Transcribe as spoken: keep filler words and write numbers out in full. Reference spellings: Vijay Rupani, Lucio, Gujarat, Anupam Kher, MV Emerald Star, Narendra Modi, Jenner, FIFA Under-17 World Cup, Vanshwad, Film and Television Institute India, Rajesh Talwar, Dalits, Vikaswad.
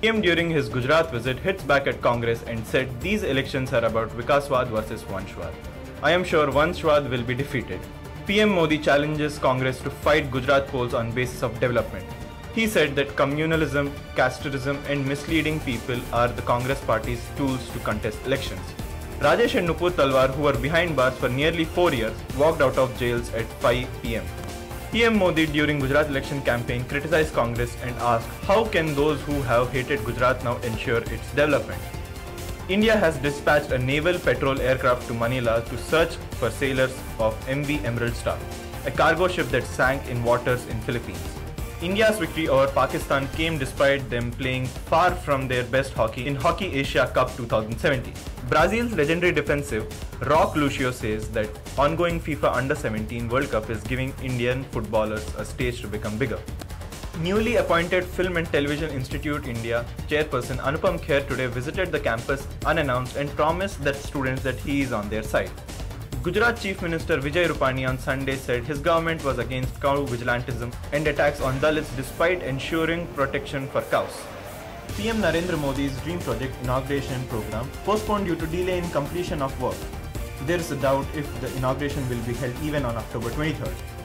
P M during his Gujarat visit hits back at Congress and said these elections are about Vikaswad versus Vanshwad. I am sure Vanshwad will be defeated. P M Modi challenges Congress to fight Gujarat polls on basis of development. He said that communalism, casteism and misleading people are the Congress party's tools to contest elections. Rajesh and Nupur Talwar, who were behind bars for nearly four years, walked out of jails at five P M P M Modi during Gujarat election campaign criticized Congress and asked how can those who have hated Gujarat now ensure its development. India has dispatched a naval patrol aircraft to Manila to search for sailors of M V Emerald Star, a cargo ship that sank in waters in Philippines. India's victory over Pakistan came despite them playing far from their best hockey in Hockey Asia Cup two thousand seventeen. Brazil's legendary defensive, Rock Lucio, says that ongoing FIFA Under seventeen World Cup is giving Indian footballers a stage to become bigger. Newly appointed Film and Television Institute India chairperson Anupam Kher today visited the campus unannounced and promised that students that he is on their side. Gujarat Chief Minister Vijay Rupani on Sunday said his government was against cow vigilantism and attacks on Dalits despite ensuring protection for cows. P M Narendra Modi's dream project inauguration program postponed due to delay in completion of work. There is a doubt if the inauguration will be held even on October twenty-third.